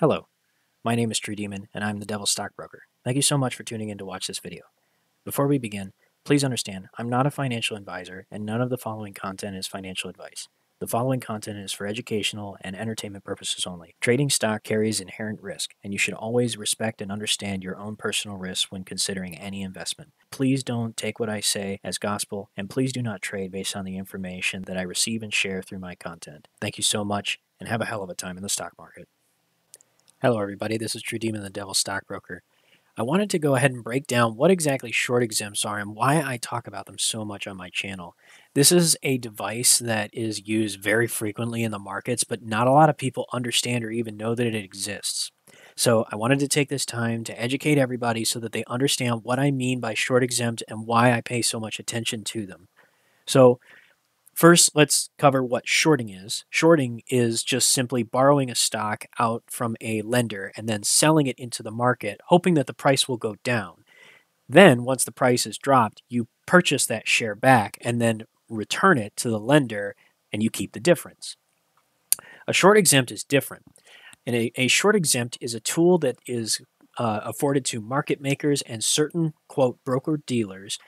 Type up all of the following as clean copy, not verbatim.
Hello, my name is True Demon, and I'm the Devil's Stock Broker. Thank you so much for tuning in to watch this video. Before we begin, please understand, I'm not a financial advisor, and none of the following content is financial advice. The following content is for educational and entertainment purposes only. Trading stock carries inherent risk, and you should always respect and understand your own personal risks when considering any investment. Please don't take what I say as gospel, and please do not trade based on the information that I receive and share through my content. Thank you so much, and have a hell of a time in the stock market. Hello everybody, this is True Demon, the Devil's Stock Broker. I wanted to go ahead and break down what exactly short exempts are and why I talk about them so much on my channel. This is a device that is used very frequently in the markets, but not a lot of people understand or even know that it exists. So I wanted to take this time to educate everybody so that they understand what I mean by short exempt and why I pay so much attention to them. So first, let's cover what shorting is. Shorting is just simply borrowing a stock out from a lender and then selling it into the market, hoping that the price will go down. Then, once the price is dropped, you purchase that share back and then return it to the lender, and you keep the difference. A short exempt is different. And a short exempt is a tool that is afforded to market makers and certain, quote, broker-dealers.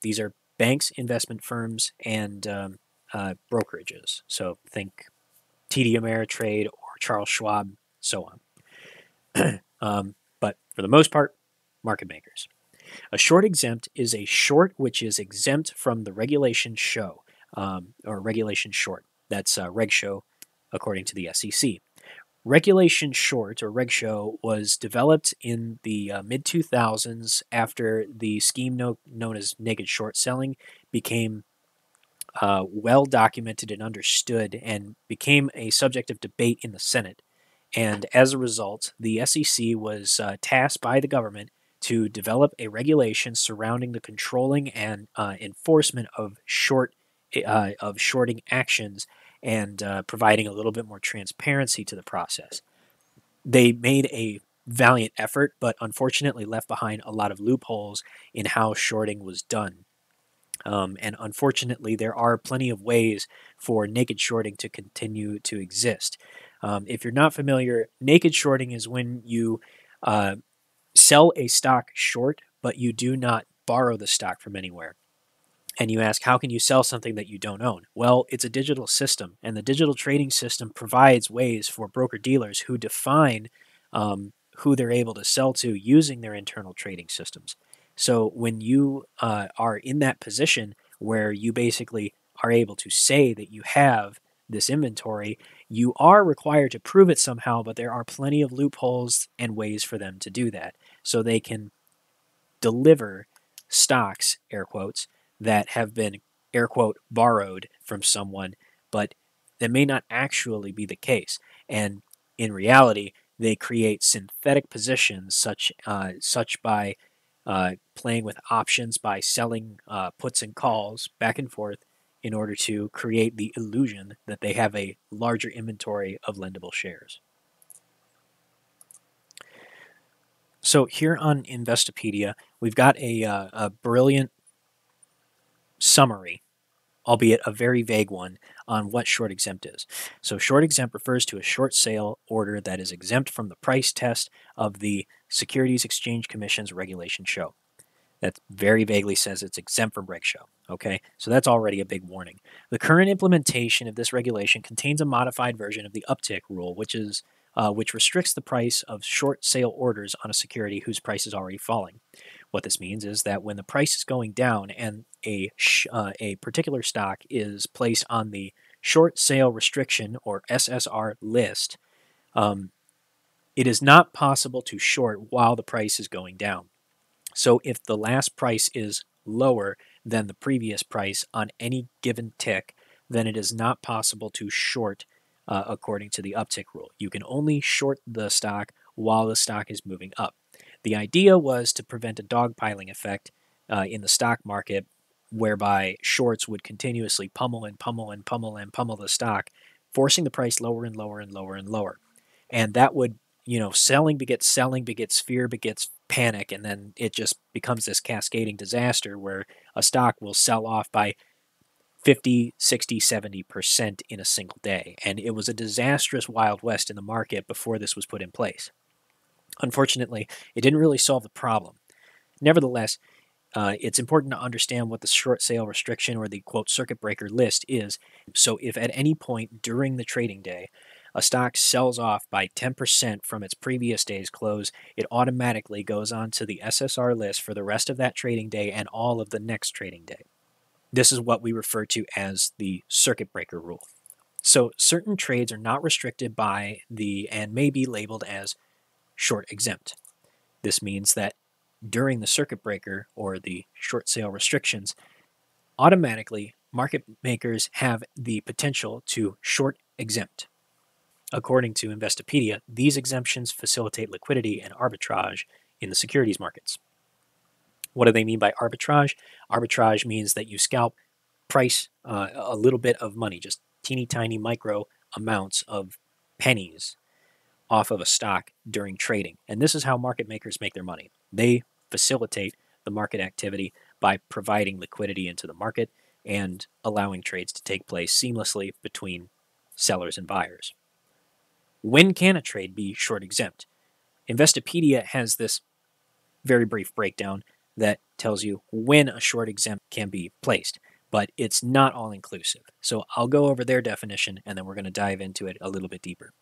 These are banks, investment firms, and brokerages. So think TD Ameritrade or Charles Schwab, so on. But for the most part, market makers. A short exempt is a short which is exempt from the Regulation SHO, or Regulation Short. That's Reg SHO according to the SEC. Regulation Short, or Reg SHO, was developed in the mid-2000s after the scheme known as naked short selling became well documented and understood and became a subject of debate in the Senate. And as a result, the SEC was tasked by the government to develop a regulation surrounding the controlling and enforcement of shorting actions, and providing a little bit more transparency to the process. They made a valiant effort, but unfortunately left behind a lot of loopholes in how shorting was done. And unfortunately, there are plenty of ways for naked shorting to continue to exist. If you're not familiar, naked shorting is when you sell a stock short, but you do not borrow the stock from anywhere. And you ask, how can you sell something that you don't own? Well, it's a digital system, and the digital trading system provides ways for broker-dealers who define who they're able to sell to using their internal trading systems. So when you are in that position where you basically are able to say that you have this inventory, you are required to prove it somehow, but there are plenty of loopholes and ways for them to do that. So they can deliver stocks, air quotes, that have been, air quote, borrowed from someone, but that may not actually be the case. And in reality, they create synthetic positions such by playing with options, by selling puts and calls back and forth in order to create the illusion that they have a larger inventory of lendable shares. So here on Investopedia, we've got a brilliant summary, albeit a very vague one, on what short exempt is. So short exempt refers to a short sale order that is exempt from the price test of the Securities Exchange Commission's Regulation SHO. That very vaguely says it's exempt from Reg SHO. Okay, so that's already a big warning. The current implementation of this regulation contains a modified version of the uptick rule, which restricts the price of short sale orders on a security whose price is already falling. What this means is that when the price is going down and a particular stock is placed on the short sale restriction, or SSR list, it is not possible to short while the price is going down. So if the last price is lower than the previous price on any given tick, then it is not possible to short according to the uptick rule. You can only short the stock while the stock is moving up. The idea was to prevent a dogpiling effect in the stock market, whereby shorts would continuously pummel and pummel and pummel and pummel the stock, forcing the price lower and lower and lower and lower. And that would, you know, selling begets fear begets panic, and then it just becomes this cascading disaster where a stock will sell off by 50, 60, 70% in a single day. And it was a disastrous Wild West in the market before this was put in place. Unfortunately, it didn't really solve the problem. Nevertheless, it's important to understand what the short sale restriction or the, quote, circuit breaker list is. So if at any point during the trading day, a stock sells off by 10% from its previous day's close, it automatically goes onto the SSR list for the rest of that trading day and all of the next trading day. This is what we refer to as the circuit breaker rule. So certain trades are not restricted by the and may be labeled as short exempt. This means that during the circuit breaker or the short sale restrictions, automatically market makers have the potential to short exempt. According to Investopedia, these exemptions facilitate liquidity and arbitrage in the securities markets. What do they mean by arbitrage? Arbitrage means that you scalp price a little bit of money, just teeny tiny micro amounts of pennies off of a stock during trading. And this is how market makers make their money. They facilitate the market activity by providing liquidity into the market and allowing trades to take place seamlessly between sellers and buyers. When can a trade be short exempt? Investopedia has this very brief breakdown that tells you when a short exempt can be placed, but it's not all inclusive. So I'll go over their definition and then we're going to dive into it a little bit deeper.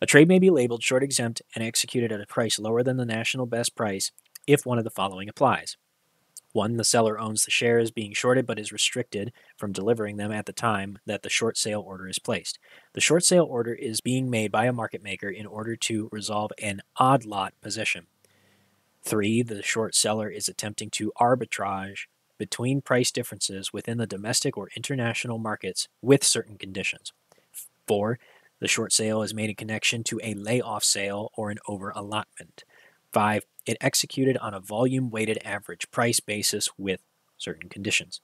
A trade may be labeled short exempt and executed at a price lower than the national best price if one of the following applies. 1. The seller owns the shares being shorted but is restricted from delivering them at the time that the short sale order is placed. The short sale order is being made by a market maker in order to resolve an odd lot position. 3. The short seller is attempting to arbitrage between price differences within the domestic or international markets with certain conditions. 4. The short sale is made in connection to a layoff sale or an over-allotment. 5. It executed on a volume-weighted average price basis with certain conditions.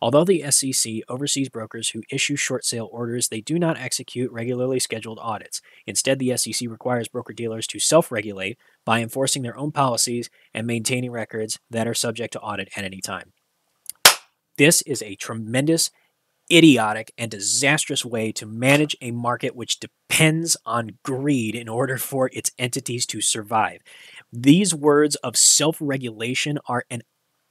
Although the SEC oversees brokers who issue short sale orders, they do not execute regularly scheduled audits. Instead, the SEC requires broker-dealers to self-regulate by enforcing their own policies and maintaining records that are subject to audit at any time. This is a tremendous, idiotic, and disastrous way to manage a market which depends on greed in order for its entities to survive. These words of self-regulation are an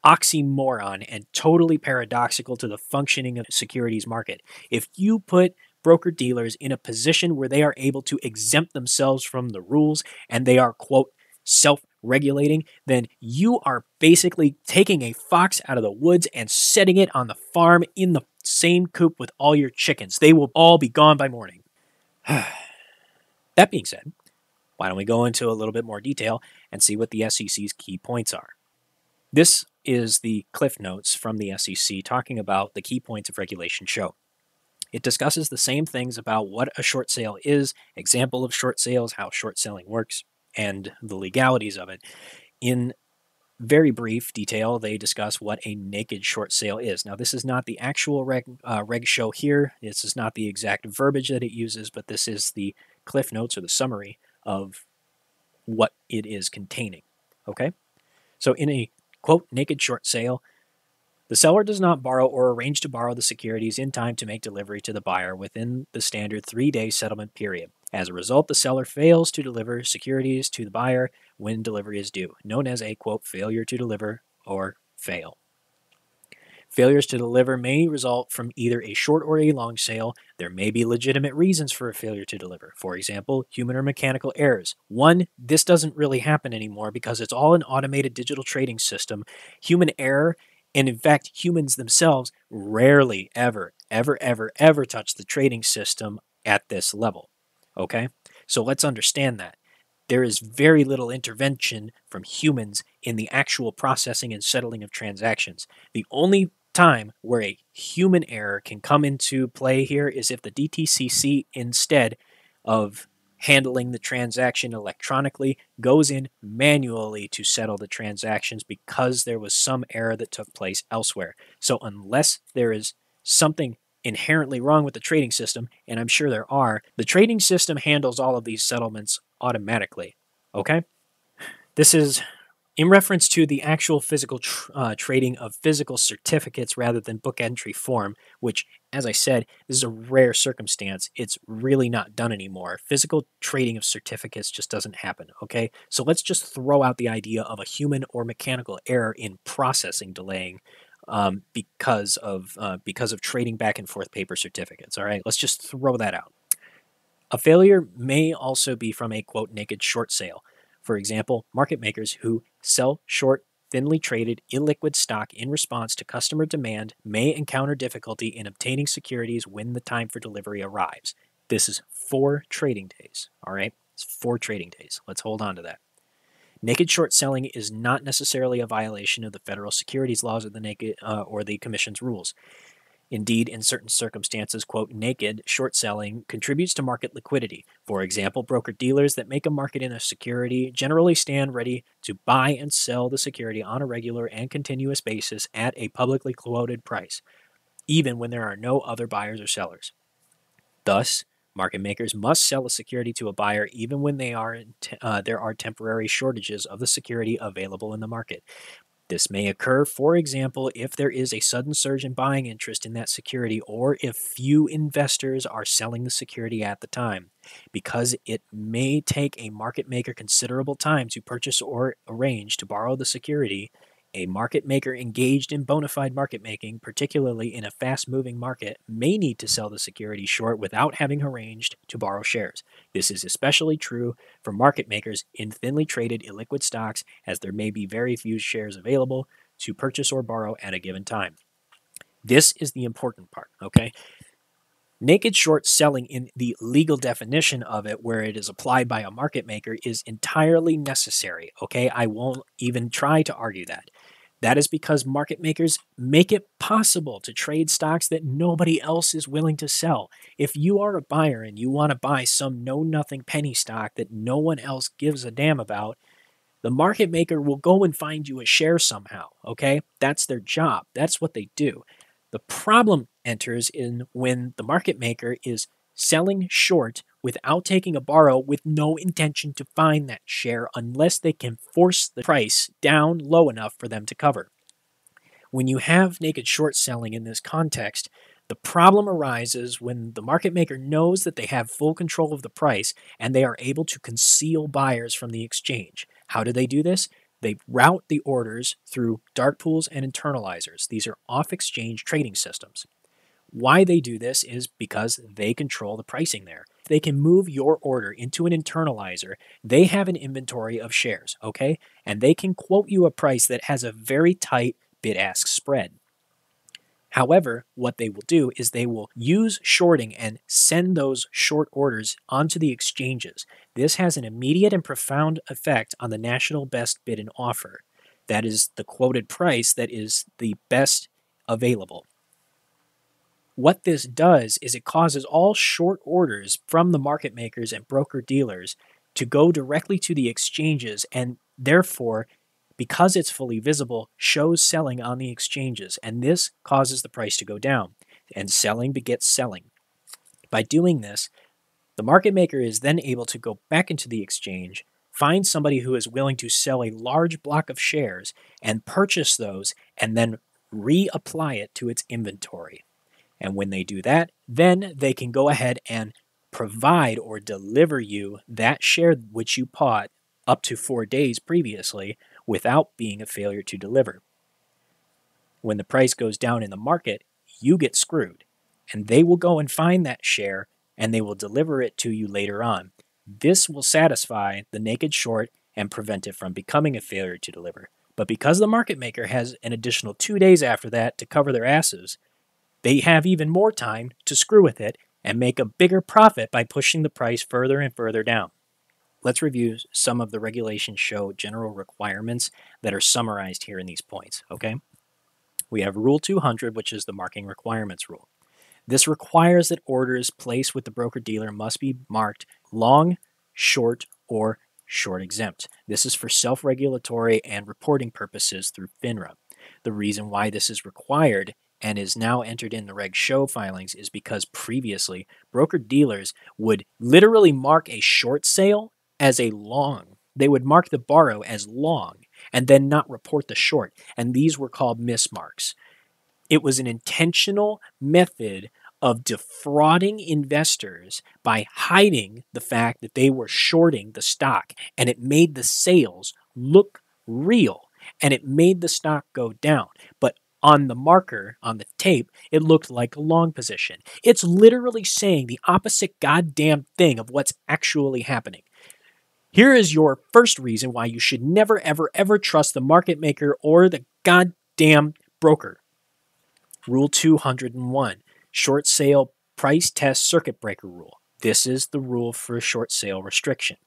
oxymoron and totally paradoxical to the functioning of the securities market. If you put broker-dealers in a position where they are able to exempt themselves from the rules and they are, quote, self-regulating, then you are basically taking a fox out of the woods and setting it on the farm in the same coop with all your chickens. They will all be gone by morning. That being said, why don't we go into a little bit more detail and see what the SEC's key points are. This is the Cliff Notes from the SEC talking about the key points of Regulation SHO. It discusses the same things about what a short sale is, example of short sales, how short selling works, and the legalities of it. In very brief detail, they discuss what a naked short sale is. Now, this is not the actual reg SHO here. This is not the exact verbiage that it uses, but this is the Cliff Notes or the summary of what it is containing, okay? So in a, quote, naked short sale, the seller does not borrow or arrange to borrow the securities in time to make delivery to the buyer within the standard 3-day settlement period. As a result, the seller fails to deliver securities to the buyer when delivery is due, known as a, quote, failure to deliver or fail. Failures to deliver may result from either a short or a long sale. There may be legitimate reasons for a failure to deliver. For example, human or mechanical errors. 1, this doesn't really happen anymore because it's all an automated digital trading system. Human error, and in fact, humans themselves rarely ever touch the trading system at this level. Okay? So let's understand that. There is very little intervention from humans in the actual processing and settling of transactions. The only time where a human error can come into play here is if the DTCC, instead of handling the transaction electronically, goes in manually to settle the transactions because there was some error that took place elsewhere. So unless there is something inherently wrong with the trading system, and I'm sure there are, the trading system handles all of these settlements automatically, okay? This is in reference to the actual physical trading of physical certificates rather than book entry form, which, as I said, this is a rare circumstance. It's really not done anymore. Physical trading of certificates just doesn't happen, okay? So let's just throw out the idea of a human or mechanical error in processing delaying because of trading back and forth paper certificates, all right? Let's just throw that out. A failure may also be from a, quote, naked short sale. For example, market makers who sell short, thinly traded, illiquid stock in response to customer demand may encounter difficulty in obtaining securities when the time for delivery arrives. This is 4 trading days, all right? It's 4 trading days. Let's hold on to that. Naked short selling is not necessarily a violation of the federal securities laws or the commission's rules. Indeed, in certain circumstances, quote, naked short selling contributes to market liquidity. For example, broker-dealers that make a market in a security generally stand ready to buy and sell the security on a regular and continuous basis at a publicly quoted price, even when there are no other buyers or sellers. Thus, market makers must sell a security to a buyer even when they are there are temporary shortages of the security available in the market. This may occur, for example, if there is a sudden surge in buying interest in that security or if few investors are selling the security at the time, because it may take a market maker considerable time to purchase or arrange to borrow the security. A market maker engaged in bona fide market making, particularly in a fast-moving market, may need to sell the security short without having arranged to borrow shares. This is especially true for market makers in thinly traded illiquid stocks, as there may be very few shares available to purchase or borrow at a given time. This is the important part, okay? Naked short selling, in the legal definition of it, where it is applied by a market maker, is entirely necessary, okay? I won't even try to argue that. That is because market makers make it possible to trade stocks that nobody else is willing to sell. If you are a buyer and you want to buy some know-nothing penny stock that no one else gives a damn about, the market maker will go and find you a share somehow, okay? That's their job. That's what they do. The problem enters in when the market maker is selling short without taking a borrow with no intention to find that share unless they can force the price down low enough for them to cover. When you have naked short selling in this context, the problem arises when the market maker knows that they have full control of the price and they are able to conceal buyers from the exchange. How do they do this? They route the orders through dark pools and internalizers. These are off-exchange trading systems. Why they do this is because they control the pricing there. They can move your order into an internalizer. They have an inventory of shares, okay? And they can quote you a price that has a very tight bid-ask spread. However, what they will do is they will use shorting and send those short orders onto the exchanges. This has an immediate and profound effect on the national best bid and offer. That is the quoted price that is the best available. What this does is it causes all short orders from the market makers and broker-dealers to go directly to the exchanges, and therefore, because it's fully visible, shows selling on the exchanges, and this causes the price to go down, and selling begets selling. By doing this, the market maker is then able to go back into the exchange, find somebody who is willing to sell a large block of shares, and purchase those, and then reapply it to its inventory. And when they do that, then they can go ahead and provide or deliver you that share which you bought up to 4 days previously without being a failure to deliver. When the price goes down in the market, you get screwed, and they will go and find that share and they will deliver it to you later on. This will satisfy the naked short and prevent it from becoming a failure to deliver. But because the market maker has an additional 2 days after that to cover their asses, they have even more time to screw with it and make a bigger profit by pushing the price further and further down. Let's review some of the Regulation SHO general requirements that are summarized here in these points, okay? We have Rule 200, which is the marking requirements rule. This requires that orders placed with the broker-dealer must be marked long, short, or short-exempt. This is for self-regulatory and reporting purposes through FINRA. The reason why this is required and is now entered in the Reg SHO filings is because previously broker-dealers would literally mark a short sale as a long. They would mark the borrow as long, and then not report the short. And these were called mismarks. It was an intentional method of defrauding investors by hiding the fact that they were shorting the stock, and it made the sales look real and it made the stock go down. But on the marker, on the tape, it looked like a long position. It's literally saying the opposite goddamn thing of what's actually happening. Here is your first reason why you should never, ever, ever trust the market maker or the goddamn broker. Rule 201, short sale price test circuit breaker rule. This is the rule for a short sale restriction.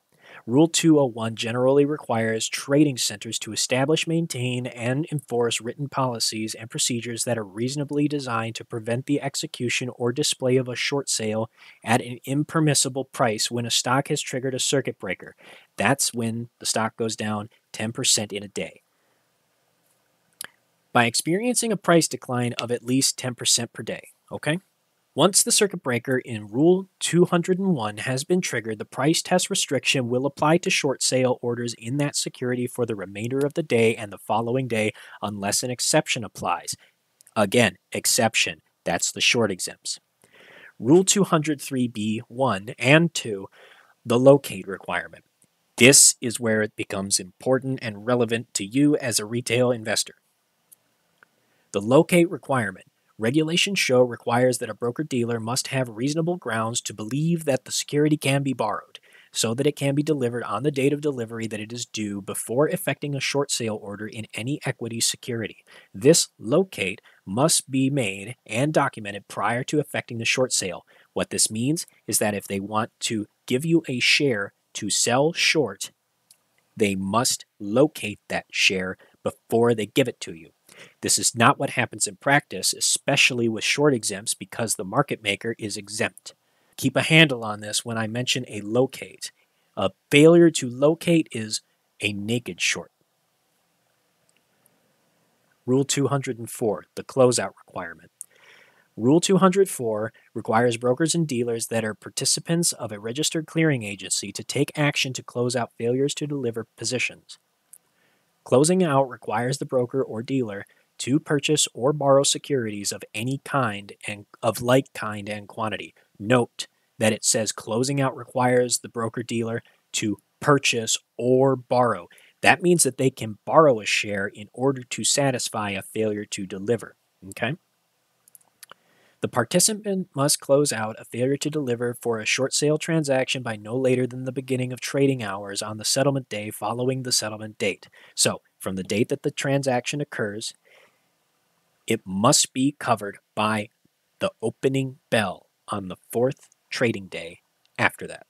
Rule 201 generally requires trading centers to establish, maintain, and enforce written policies and procedures that are reasonably designed to prevent the execution or display of a short sale at an impermissible price when a stock has triggered a circuit breaker. That's when the stock goes down 10% in a day. By experiencing a price decline of at least 10% per day, okay? Once the circuit breaker in Rule 201 has been triggered, the price test restriction will apply to short sale orders in that security for the remainder of the day and the following day unless an exception applies. Again, exception. That's the short exempts. Rule 203B1 and 2, the locate requirement. This is where it becomes important and relevant to you as a retail investor. The locate requirement. Regulation SHO requires that a broker-dealer must have reasonable grounds to believe that the security can be borrowed, so that it can be delivered on the date of delivery that it is due before effecting a short sale order in any equity security. This locate must be made and documented prior to effecting the short sale. What this means is that if they want to give you a share to sell short, they must locate that share before they give it to you. This is not what happens in practice, especially with short exempts, because the market maker is exempt. Keep a handle on this when I mention a locate. A failure to locate is a naked short. Rule 204, the closeout requirement. Rule 204 requires brokers and dealers that are participants of a registered clearing agency to take action to close out failures to deliver positions. Closing out requires the broker or dealer to purchase or borrow securities of any kind and of like kind and quantity. Note that it says closing out requires the broker-dealer to purchase or borrow. That means that they can borrow a share in order to satisfy a failure to deliver. Okay? The participant must close out a failure to deliver for a short sale transaction by no later than the beginning of trading hours on the settlement day following the settlement date. So, from the date that the transaction occurs, it must be covered by the opening bell on the fourth trading day after that.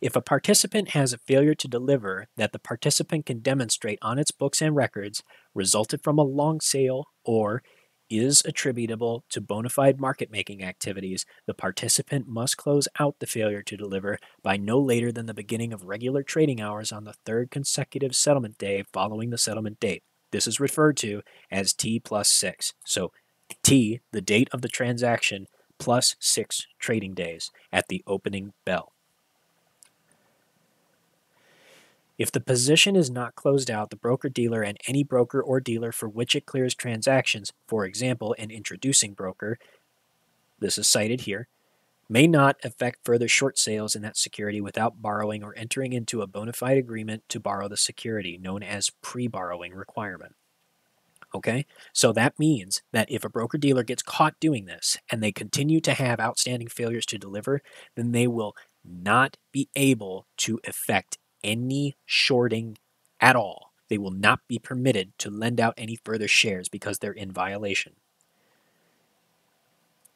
If a participant has a failure to deliver that the participant can demonstrate on its books and records resulted from a long sale or is attributable to bona fide market-making activities, the participant must close out the failure to deliver by no later than the beginning of regular trading hours on the third consecutive settlement day following the settlement date. This is referred to as T+6. So T, the date of the transaction, plus 6 trading days at the opening bell. If the position is not closed out, the broker-dealer and any broker or dealer for which it clears transactions, for example, an introducing broker, this is cited here, may not effect further short sales in that security without borrowing or entering into a bona fide agreement to borrow the security, known as pre-borrowing requirement. Okay, so that means that if a broker-dealer gets caught doing this and they continue to have outstanding failures to deliver, then they will not be able to effect any shorting at all. They will not be permitted to lend out any further shares because they're in violation.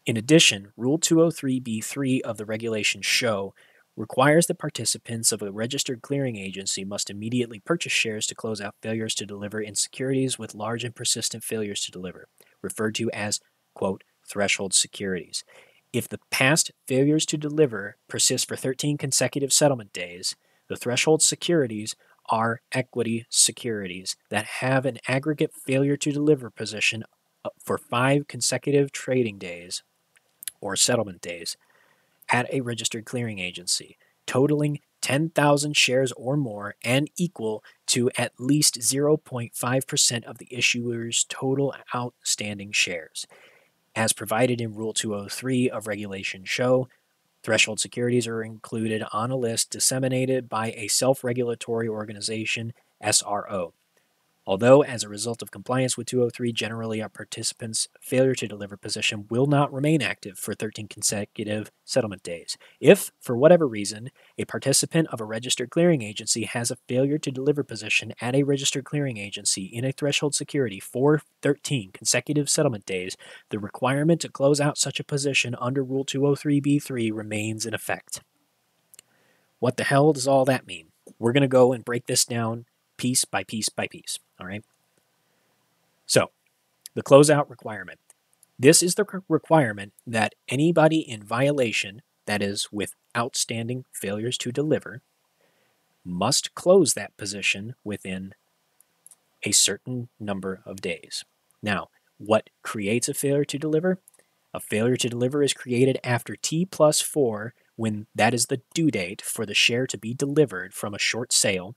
In addition, Rule 203B3 of the Regulation SHO requires that participants of a registered clearing agency must immediately purchase shares to close out failures to deliver in securities with large and persistent failures to deliver, referred to as, quote, threshold securities. If the past failures to deliver persist for 13 consecutive settlement days, the threshold securities are equity securities that have an aggregate failure to deliver position for 5 consecutive trading days or settlement days at a registered clearing agency, totaling 10,000 shares or more and equal to at least 0.5% of the issuer's total outstanding shares. As provided in Rule 203 of Regulation SHO, threshold securities are included on a list disseminated by a self-regulatory organization, SRO. Although, as a result of compliance with 203, generally a participant's failure to deliver position will not remain active for 13 consecutive settlement days. If, for whatever reason, a participant of a registered clearing agency has a failure to deliver position at a registered clearing agency in a threshold security for 13 consecutive settlement days, the requirement to close out such a position under Rule 203b3 remains in effect. What the hell does all that mean? We're going to go and break this down piece by piece by piece. All right. So the closeout requirement. This is the requirement that anybody in violation, that is with outstanding failures to deliver, must close that position within a certain number of days. Now, what creates a failure to deliver? A failure to deliver is created after T+4, when that is the due date for the share to be delivered from a short sale.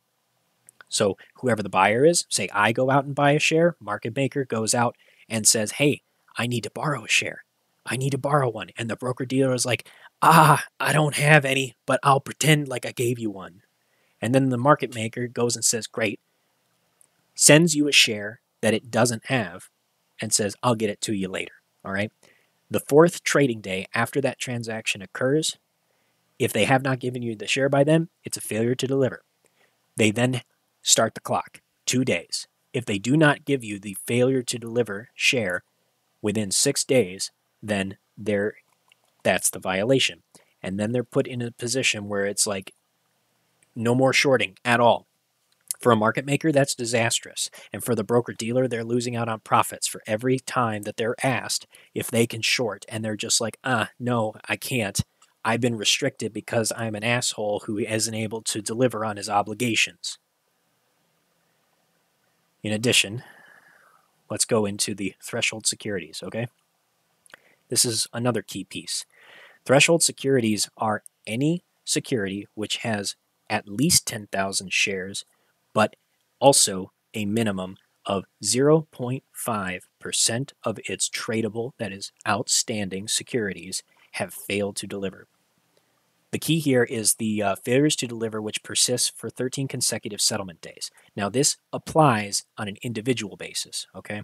So whoever the buyer is, say I go out and buy a share, market maker goes out and says, hey, I need to borrow a share. I need to borrow one. And the broker dealer is like, I don't have any, but I'll pretend like I gave you one. And then the market maker goes and says, great, sends you a share that it doesn't have and says, I'll get it to you later. All right. The fourth trading day after that transaction occurs, if they have not given you the share by then, it's a failure to deliver. They then start the clock, 2 days. If they do not give you the failure to deliver share within 6 days, then that's the violation. And then they're put in a position where it's like no more shorting at all. For a market maker, that's disastrous. And for the broker dealer, they're losing out on profits for every time that they're asked if they can short. And they're just like, no, I can't. I've been restricted because I'm an asshole who isn't able to deliver on his obligations. In addition, let's go into the threshold securities, okay? This is another key piece. Threshold securities are any security which has at least 10,000 shares, but also a minimum of 0.5% of its tradable, that is, outstanding securities, have failed to deliver. The key here is the failures to deliver, which persists for 13 consecutive settlement days. Now, this applies on an individual basis, okay?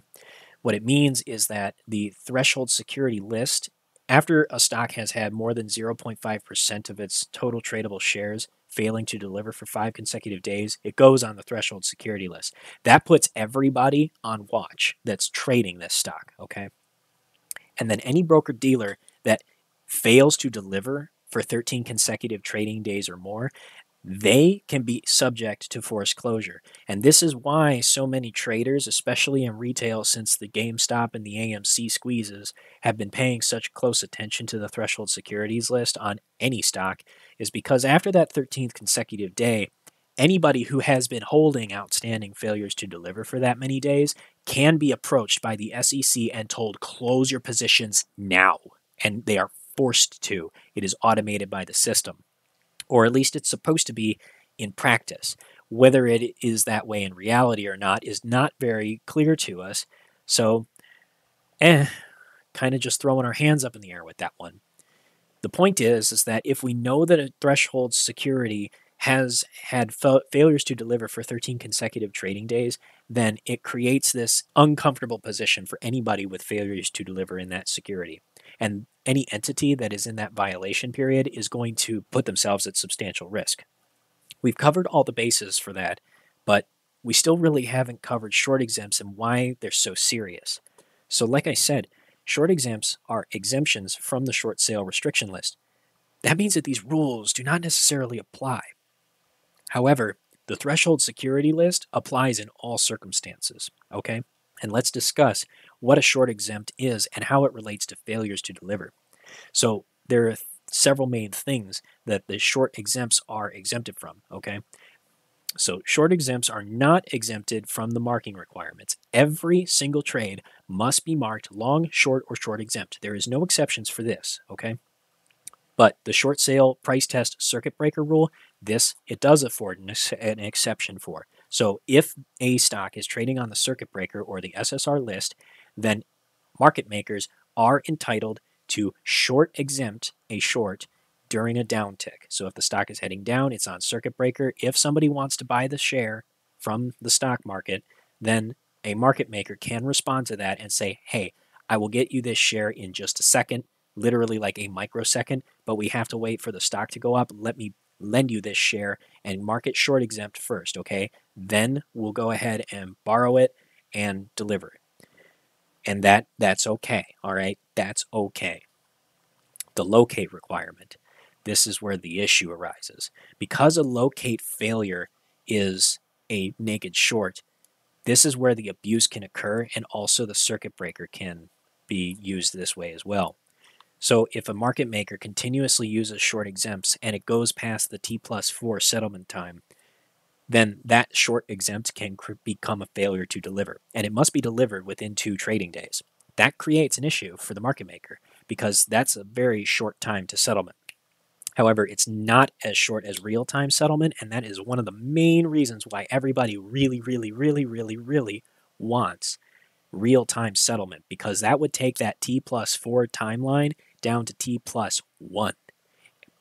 What it means is that the threshold security list, after a stock has had more than 0.5% of its total tradable shares failing to deliver for 5 consecutive days, it goes on the threshold security list. That puts everybody on watch that's trading this stock, okay? And then any broker-dealer that fails to deliver for 13 consecutive trading days or more, they can be subject to forced closure. And this is why so many traders, especially in retail since the GameStop and the AMC squeezes, have been paying such close attention to the threshold securities list on any stock, is because after that 13th consecutive day, anybody who has been holding outstanding failures to deliver for that many days can be approached by the SEC and told, close your positions now. And they are forced to. It is automated by the system, or at least it's supposed to be in practice. Whether it is that way in reality or not is not very clear to us, so kind of just throwing our hands up in the air with that one. The point is that if we know that a threshold security has had failures to deliver for 13 consecutive trading days, then it creates this uncomfortable position for anybody with failures to deliver in that security. And any entity that is in that violation period is going to put themselves at substantial risk. We've covered all the bases for that, but we still really haven't covered short exempts and why they're so serious. So like I said, short exempts are exemptions from the short sale restriction list. That means that these rules do not necessarily apply. However, the threshold security list applies in all circumstances, okay? And let's discuss what a short exempt is and how it relates to failures to deliver. So there are several main things that the short exempts are exempted from, okay? So short exempts are not exempted from the marking requirements. Every single trade must be marked long, short, or short exempt. There is no exceptions for this, okay? But the short sale price test circuit breaker rule, This, it does afford an exception for. So if a stock is trading on the circuit breaker or the SSR list, then market makers are entitled to short exempt a short during a downtick. So if the stock is heading down, it's on circuit breaker. If somebody wants to buy the share from the stock market, then a market maker can respond to that and say, hey, I will get you this share in just a second, literally like a microsecond, but we have to wait for the stock to go up. Let me lend you this share and market short exempt first, okay? Then we'll go ahead and borrow it and deliver it. And that's okay, all right? That's okay. The locate requirement. This is where the issue arises. Because a locate failure is a naked short, this is where the abuse can occur, and also the circuit breaker can be used this way as well. So if a market maker continuously uses short exempts and it goes past the T+4 settlement time, then that short exempt can become a failure to deliver, and it must be delivered within 2 trading days. That creates an issue for the market maker because that's a very short time to settlement. However, it's not as short as real-time settlement, and that is one of the main reasons why everybody really wants real-time settlement, because that would take that T+4 timeline down to T+1,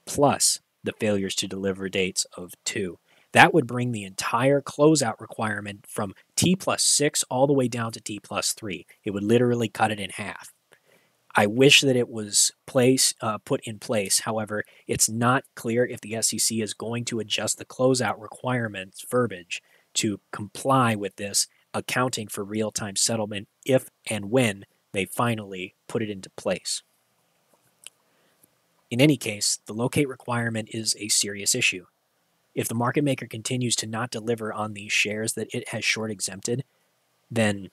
plus the failures to deliver dates of 2. That would bring the entire closeout requirement from T+6 all the way down to T+3. It would literally cut it in half. I wish that it was put in place. However, it's not clear if the SEC is going to adjust the closeout requirements verbiage to comply with this, accounting for real-time settlement if and when they finally put it into place. In any case, the locate requirement is a serious issue. If the market maker continues to not deliver on these shares that it has short exempted, then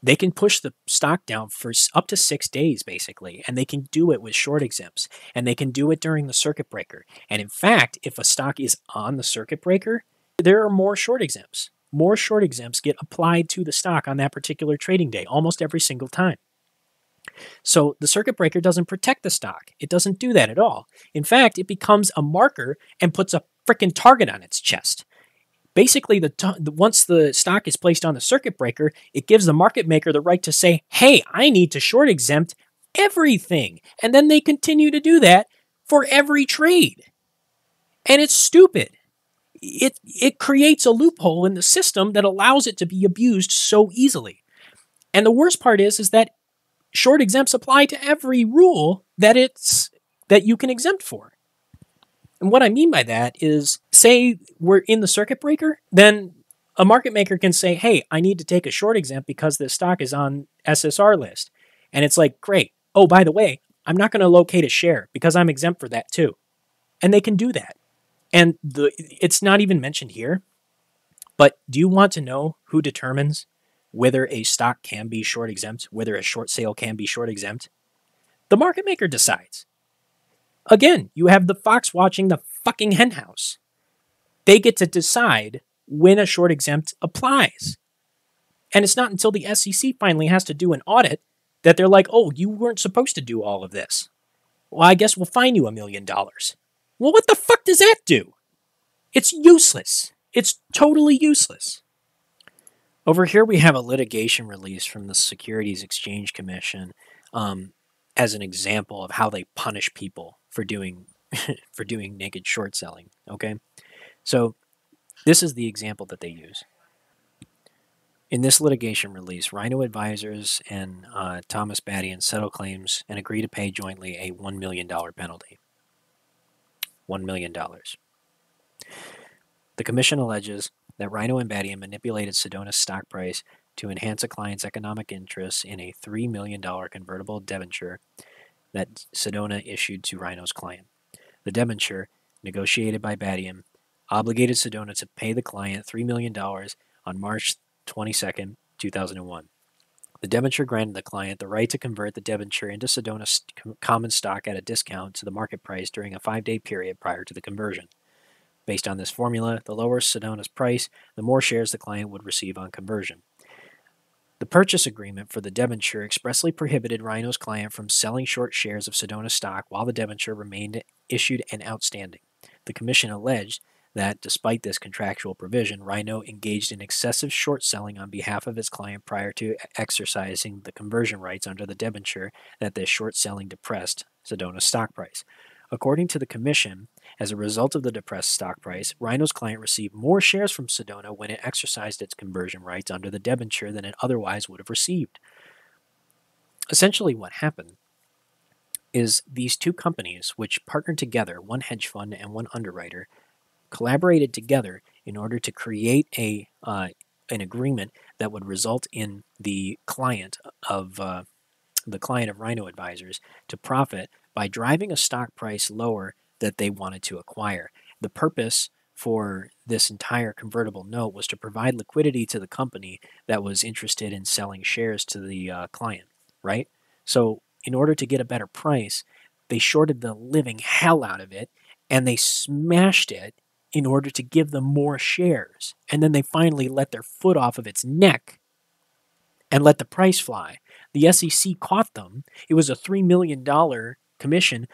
they can push the stock down for up to 6 days, basically, and they can do it with short exempts, and they can do it during the circuit breaker. And in fact, if a stock is on the circuit breaker, there are more short exempts. More short exempts get applied to the stock on that particular trading day almost every single time. So the circuit breaker doesn't protect the stock. It doesn't do that at all. In fact, it becomes a marker and puts a freaking target on its chest. Basically, once the stock is placed on the circuit breaker, it gives the market maker the right to say, hey, I need to short exempt everything. And then they continue to do that for every trade. And it's stupid. It creates a loophole in the system that allows it to be abused so easily. And the worst part is that short exempts apply to every rule that you can exempt for. And what I mean by that is, say we're in the circuit breaker, then a market maker can say, hey, I need to take a short exempt because this stock is on SSR list. And it's like, great. Oh, by the way, I'm not going to locate a share because I'm exempt for that too. And they can do that. And it's not even mentioned here, but do you want to know who determines whether a stock can be short exempt, whether a short sale can be short exempt? The market maker decides. Again, you have the fox watching the fucking henhouse. They get to decide when a short exempt applies. And it's not until the SEC finally has to do an audit that they're like, oh, you weren't supposed to do all of this. Well, I guess we'll fine you $1 million. Well, what the fuck does that do? It's useless. It's totally useless. Over here, we have a litigation release from the Securities Exchange Commission as an example of how they punish people for doing naked short selling, okay? So this is the example that they use. In this litigation release, Rhino Advisors and Thomas Badian settle claims and agree to pay jointly a $1 million penalty. $1 million. The commission alleges that Rhino and Badian manipulated Sedona's stock price to enhance a client's economic interests in a $3 million convertible debenture that Sedona issued to Rhino's client. The debenture, negotiated by Badian, obligated Sedona to pay the client $3 million on March 22, 2001. The debenture granted the client the right to convert the debenture into Sedona's common stock at a discount to the market price during a 5-day period prior to the conversion. Based on this formula, the lower Sedona's price, the more shares the client would receive on conversion. The purchase agreement for the debenture expressly prohibited Rhino's client from selling short shares of Sedona stock while the debenture remained issued and outstanding. The commission alleged that despite this contractual provision, Rhino engaged in excessive short selling on behalf of its client prior to exercising the conversion rights under the debenture, that this short selling depressed Sedona's stock price. According to the commission, as a result of the depressed stock price, Rhino's client received more shares from Sedona when it exercised its conversion rights under the debenture than it otherwise would have received. Essentially what happened is these two companies, which partnered together, one hedge fund and one underwriter, collaborated together in order to create an agreement that would result in the client of Rhino Advisors to profit by driving a stock price lower that they wanted to acquire. The purpose for this entire convertible note was to provide liquidity to the company that was interested in selling shares to the client, right? So in order to get a better price, they shorted the living hell out of it, and they smashed it in order to give them more shares. And then they finally let their foot off of its neck and let the price fly. The SEC caught them. It was a $3 million commission.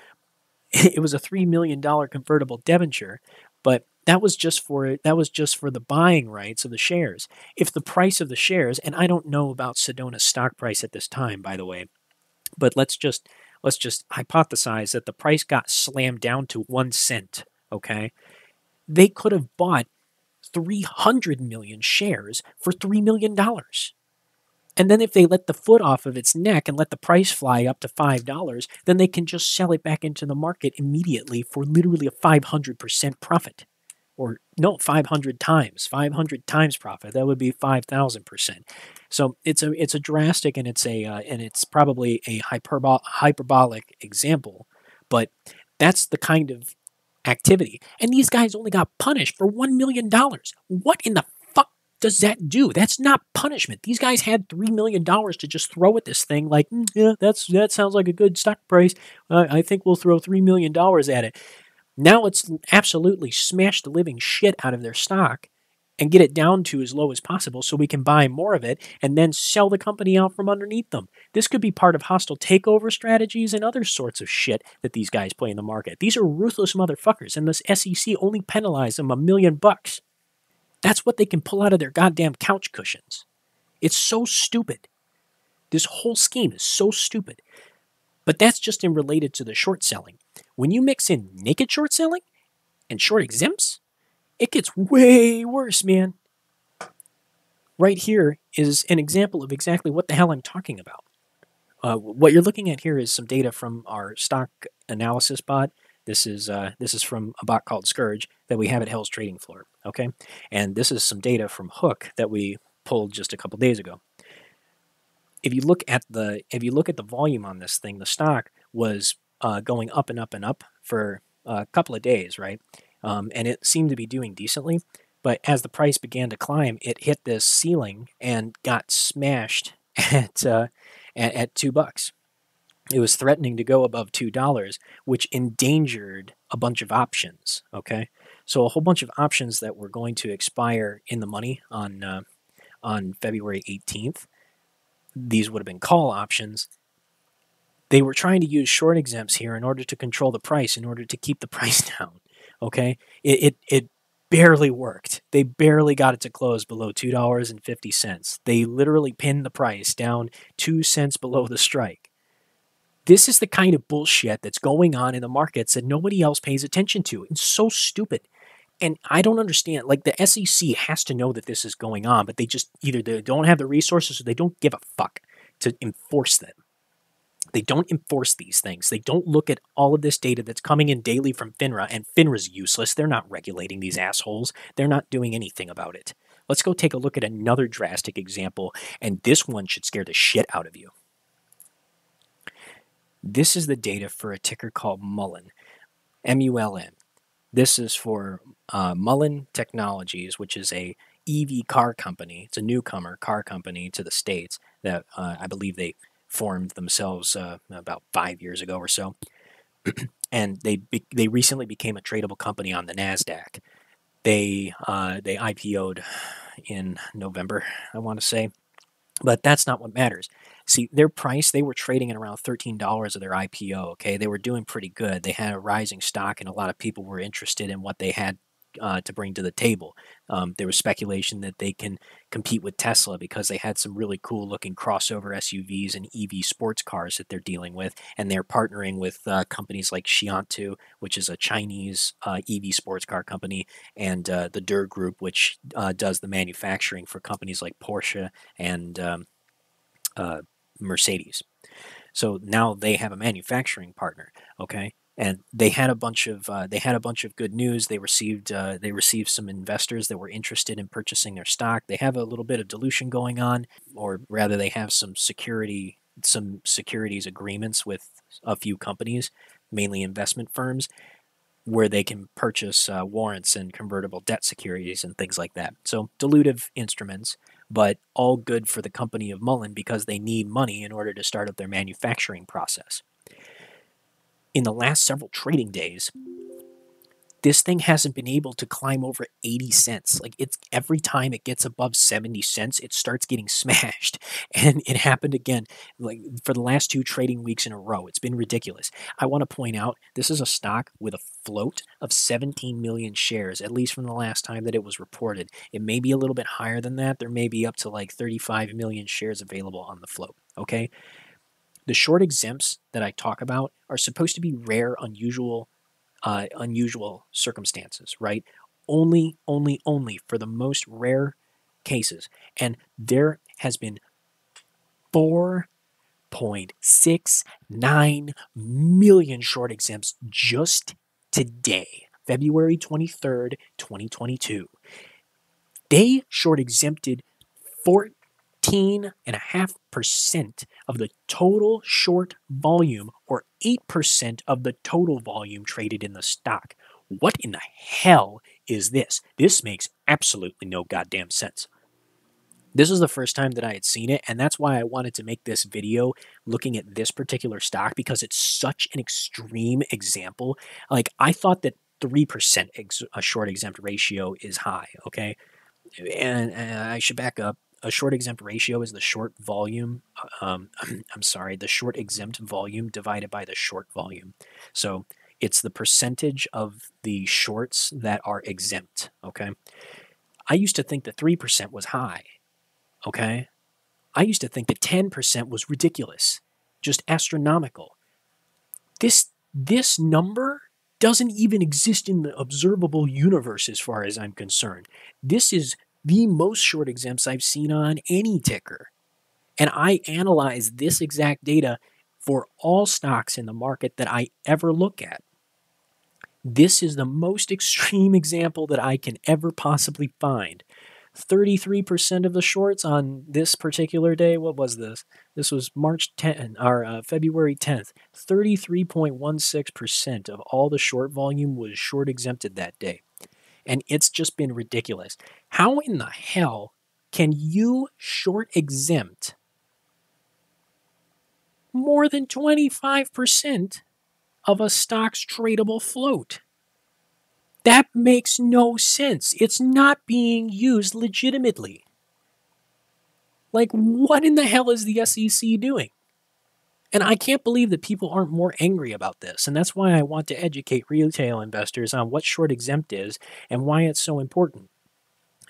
It was a $3 million convertible debenture, but that was just for the buying rights of the shares. If the price of the shares, and I don't know about Sedona's stock price at this time, by the way, but let's just hypothesize that the price got slammed down to 1 cent, okay? They could have bought 300 million shares for $3 million. And then if they let the foot off of its neck and let the price fly up to $5, then they can just sell it back into the market immediately for literally a 500% profit. Or no, 500 times profit. That would be 5,000%. So it's a drastic, and it's probably a hyperbolic example, but that's the kind of activity. And these guys only got punished for $1 million. What in the fuck does that do? That's not punishment. These guys had $3 million to just throw at this thing like, yeah, that sounds like a good stock price. I think we'll throw $3 million at it. Now let's absolutely smash the living shit out of their stock and get it down to as low as possible so we can buy more of it and then sell the company out from underneath them. This could be part of hostile takeover strategies and other sorts of shit that these guys play in the market. These are ruthless motherfuckers, and this SEC only penalized them $1 million. That's what they can pull out of their goddamn couch cushions. It's so stupid. This whole scheme is so stupid. But that's just in related to the short selling. When you mix in naked short selling and short exempts, it gets way worse, man. Right here is an example of exactly what the hell I'm talking about. What you're looking at here is some data from our stock analysis bot. This is from a bot called Scourge that we have at Hell's Trading Floor, okay? And this is some data from Hook that we pulled just a couple days ago. If you look at the volume on this thing, the stock was going up and up and up for a couple of days, right? And it seemed to be doing decently, but as the price began to climb, it hit this ceiling and got smashed at $2. It was threatening to go above $2, which endangered a bunch of options. Okay, so a whole bunch of options that were going to expire in the money on February 18th. These would have been call options. They were trying to use short exempts here in order to control the price, in order to keep the price down, okay? It barely worked. They barely got it to close below $2.50. They literally pinned the price down 2 cents below the strike. This is the kind of bullshit that's going on in the markets that nobody else pays attention to. It's so stupid. And I don't understand, like the SEC has to know that this is going on, but they just either they don't have the resources or they don't give a fuck to enforce them. They don't enforce these things. They don't look at all of this data that's coming in daily from FINRA, and FINRA's useless. They're not regulating these assholes. They're not doing anything about it. Let's go take a look at another drastic example, and this one should scare the shit out of you. This is the data for a ticker called Mullen, M-U-L-N. This is for Mullen Technologies, which is a EV car company. It's a newcomer car company to the States that I believe they formed themselves about 5 years ago or so. And they recently became a tradable company on the NASDAQ. They IPO'd in November, I want to say. But that's not what matters. See, their price, they were trading at around $13 of their IPO, okay? They were doing pretty good. They had a rising stock, and a lot of people were interested in what they had to bring to the table. There was speculation that they can compete with Tesla because they had some really cool looking crossover SUVs and EV sports cars that they're dealing with, and they're partnering with companies like Xiantu, which is a Chinese EV sports car company, and the Durr Group, which does the manufacturing for companies like Porsche and Mercedes. So now they have a manufacturing partner, okay? And they had a bunch of good news. They received some investors that were interested in purchasing their stock. They have a little bit of dilution going on, or rather, they have some securities agreements with a few companies, mainly investment firms, where they can purchase warrants and convertible debt securities and things like that. So dilutive instruments, but all good for the company of Mullen because they need money in order to start up their manufacturing process. In the last several trading days, this thing hasn't been able to climb over 80 cents. Like, it's every time it gets above 70 cents, it starts getting smashed. And it happened again, like for the last 2 trading weeks in a row. It's been ridiculous. I want to point out, this is a stock with a float of 17 million shares, at least from the last time that it was reported. It may be a little bit higher than that. There may be up to like 35 million shares available on the float, okay? The short exempts that I talk about are supposed to be rare, unusual circumstances, right? Only for the most rare cases. And there has been 4.69 million short exempts just today, February 23rd, 2022. They short exempted 14.5% of the total short volume, or 8% of the total volume traded in the stock. What in the hell is this? This makes absolutely no goddamn sense. This is the first time that I had seen it, and that's why I wanted to make this video looking at this particular stock, because it's such an extreme example. Like, I thought that 3% short exempt ratio is high, okay? And I should back up. A short exempt ratio is the short volume, the short exempt volume divided by the short volume. So it's the percentage of the shorts that are exempt, okay? I used to think that 3% was high, okay? I used to think that 10% was ridiculous, just astronomical. This number doesn't even exist in the observable universe as far as I'm concerned. This is the most short exempts I've seen on any ticker. And I analyze this exact data for all stocks in the market that I ever look at. This is the most extreme example that I can ever possibly find. 33% of the shorts on this particular day. What was this? This was February 10th. 33.16% of all the short volume was short exempted that day. And it's just been ridiculous. How in the hell can you short exempt more than 25% of a stock's tradable float? That makes no sense. It's not being used legitimately. Like, what in the hell is the SEC doing? And I can't believe that people aren't more angry about this. And that's why I want to educate retail investors on what short exempt is and why it's so important.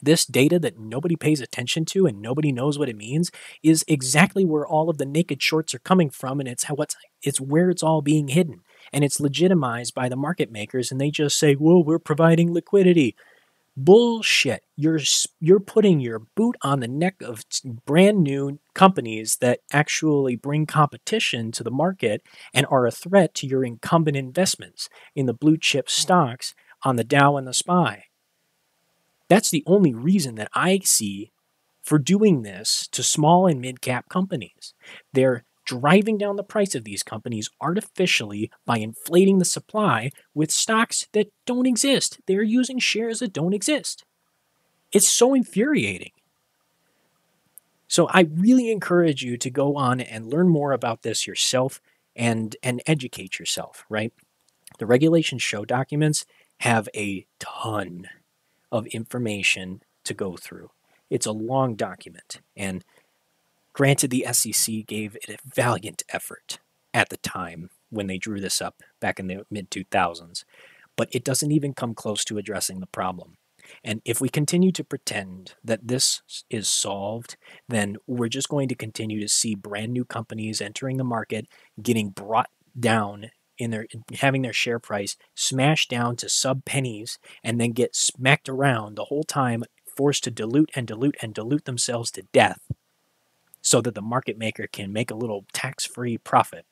This data that nobody pays attention to and nobody knows what it means is exactly where all of the naked shorts are coming from, and it's where it's all being hidden. And it's legitimized by the market makers, and they just say, well, we're providing liquidity. Bullshit. You're putting your boot on the neck of brand new companies that actually bring competition to the market and are a threat to your incumbent investments in the blue chip stocks on the Dow and the SPY. That's the only reason that I see for doing this to small and mid-cap companies. They're driving down the price of these companies artificially by inflating the supply with stocks that don't exist. They're using shares that don't exist. It's so infuriating. So I really encourage you to go on and learn more about this yourself and educate yourself, right? The Regulation SHO documents have a ton of information to go through. It's a long document, and granted, the SEC gave it a valiant effort at the time when they drew this up back in the mid-2000s, but it doesn't even come close to addressing the problem. And if we continue to pretend that this is solved, then we're just going to continue to see brand new companies entering the market, getting brought down in their, having their share price smashed down to sub pennies, and then get smacked around the whole time, forced to dilute and dilute and dilute themselves to death so that the market maker can make a little tax-free profit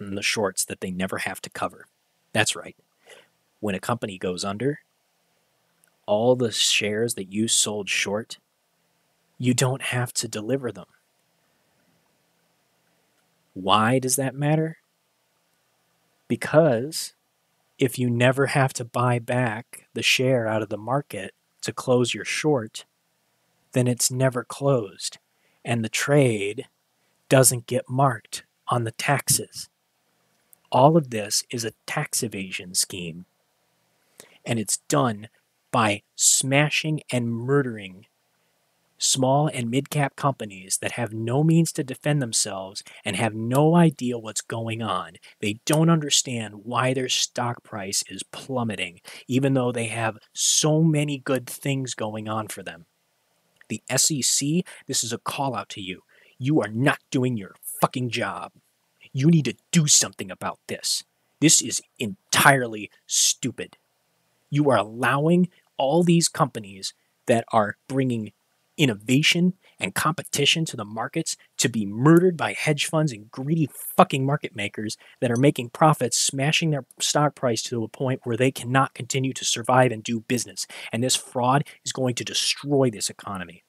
on the shorts that they never have to cover. That's right. When a company goes under, all the shares that you sold short, you don't have to deliver them. Why does that matter? Because if you never have to buy back the share out of the market to close your short, then it's never closed, and the trade doesn't get marked on the taxes. All of this is a tax evasion scheme, and it's done by smashing and murdering small and mid-cap companies that have no means to defend themselves and have no idea what's going on. They don't understand why their stock price is plummeting, even though they have so many good things going on for them. The SEC, this is a call out to you. You are not doing your fucking job. You need to do something about this. This is entirely stupid. You are allowing all these companies that are bringing innovation and competition to the markets to be murdered by hedge funds and greedy fucking market makers that are making profits, smashing their stock price to a point where they cannot continue to survive and do business. And this fraud is going to destroy this economy.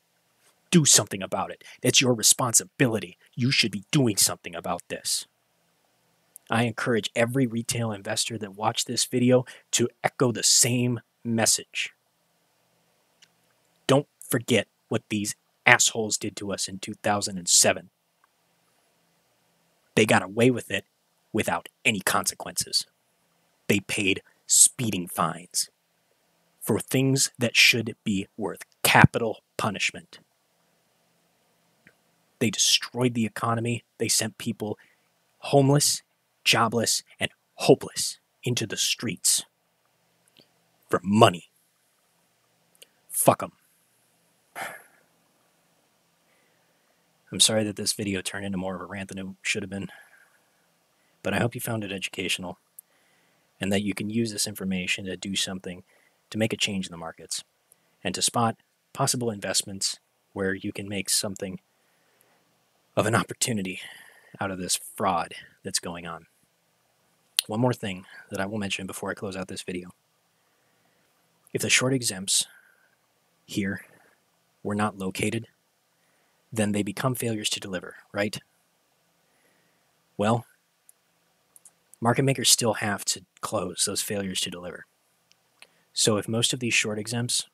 Do something about it. That's your responsibility. You should be doing something about this. I encourage every retail investor that watched this video to echo the same message. Don't forget what these assholes did to us in 2007. They got away with it without any consequences. They paid speeding fines for things that should be worth capital punishment. They destroyed the economy. They sent people homeless, jobless, and hopeless into the streets for money. Fuck them. I'm sorry that this video turned into more of a rant than it should have been, but I hope you found it educational and that you can use this information to do something to make a change in the markets and to spot possible investments where you can make something of an opportunity out of this fraud that's going on. One more thing that I will mention before I close out this video. If the short exempts here were not located, then they become failures to deliver, right? Well, market makers still have to close those failures to deliver. So if most of these short exempts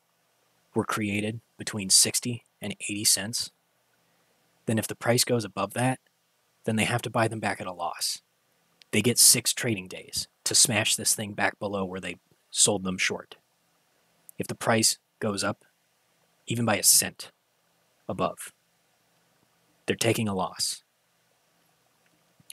were created between 60 and 80 cents, then if the price goes above that, then they have to buy them back at a loss. They get 6 trading days to smash this thing back below where they sold them short. If the price goes up, even by a cent above, they're taking a loss.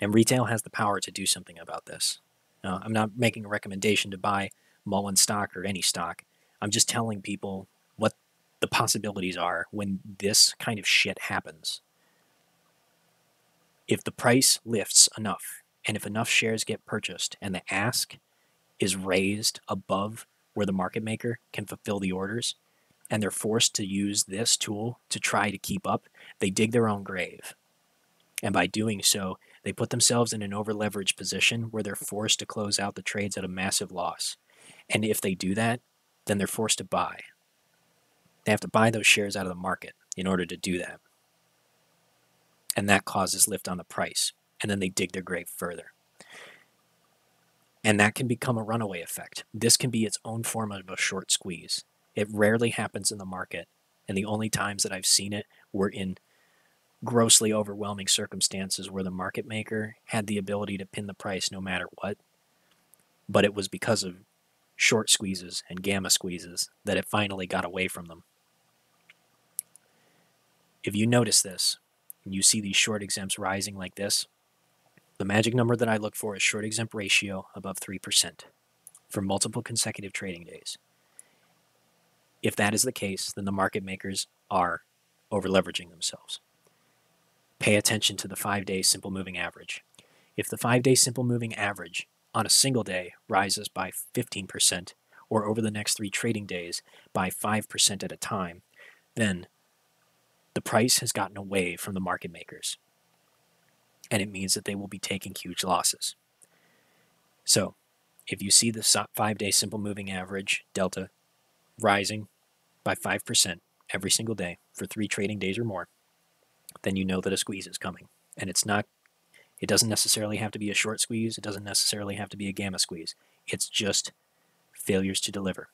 And retail has the power to do something about this. Now, I'm not making a recommendation to buy Mullen stock or any stock. I'm just telling people what the possibilities are when this kind of shit happens. If the price lifts enough, and if enough shares get purchased and the ask is raised above where the market maker can fulfill the orders, and they're forced to use this tool to try to keep up, they dig their own grave. And by doing so, they put themselves in an over-leveraged position where they're forced to close out the trades at a massive loss. And if they do that, then they're forced to buy. They have to buy those shares out of the market in order to do that. And that causes lift on the price. And then they dig their grave further. And that can become a runaway effect. This can be its own form of a short squeeze. It rarely happens in the market, and the only times that I've seen it were in grossly overwhelming circumstances where the market maker had the ability to pin the price no matter what, but it was because of short squeezes and gamma squeezes that it finally got away from them. If you notice this, and you see these short exempts rising like this, the magic number that I look for is short exempt ratio above 3%. for multiple consecutive trading days. If that is the case, then the market makers are over-leveraging themselves. Pay attention to the 5-day simple moving average. If the 5-day simple moving average on a single day rises by 15%, or over the next 3 trading days by 5% at a time, then the price has gotten away from the market makers. And it means that they will be taking huge losses. So, if you see the 5-day simple moving average delta rising by 5% every single day for 3 trading days or more, then you know that a squeeze is coming. And it's not, it doesn't necessarily have to be a short squeeze, it doesn't necessarily have to be a gamma squeeze. It's just failures to deliver.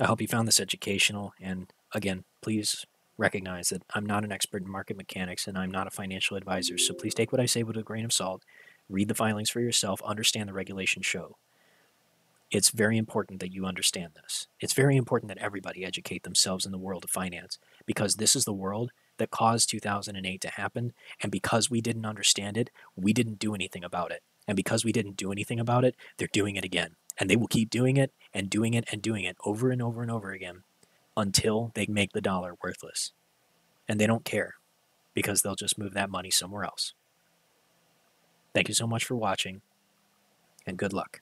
I hope you found this educational, and again, please recognize that I'm not an expert in market mechanics and I'm not a financial advisor, so please take what I say with a grain of salt, read the filings for yourself, understand the Regulation SHO. It's very important that you understand this. It's very important that everybody educate themselves in the world of finance, because this is the world that caused 2008 to happen, and because we didn't understand it, we didn't do anything about it. And because we didn't do anything about it, they're doing it again. And they will keep doing it and doing it and doing it over and over and over again until they make the dollar worthless. And they don't care, because they'll just move that money somewhere else. Thank you so much for watching, and good luck.